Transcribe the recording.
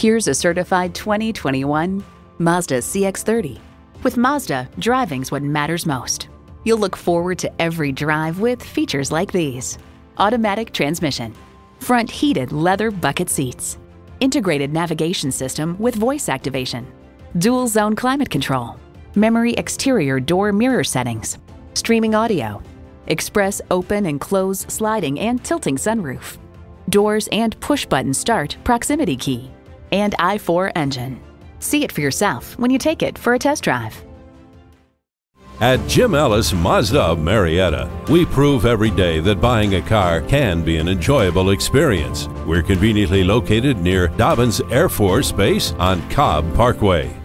Here's a certified 2021 Mazda CX-30. With Mazda, driving's what matters most. You'll look forward to every drive with features like these: automatic transmission, front heated leather bucket seats, integrated navigation system with voice activation, dual zone climate control, memory exterior door mirror settings, streaming audio, express open and close sliding and tilting sunroof, doors and push button start proximity key, and I4 engine. See it for yourself when you take it for a test drive. At Jim Ellis Mazda of Marietta, we prove every day that buying a car can be an enjoyable experience. We're conveniently located near Dobbins Air Force Base on Cobb Parkway.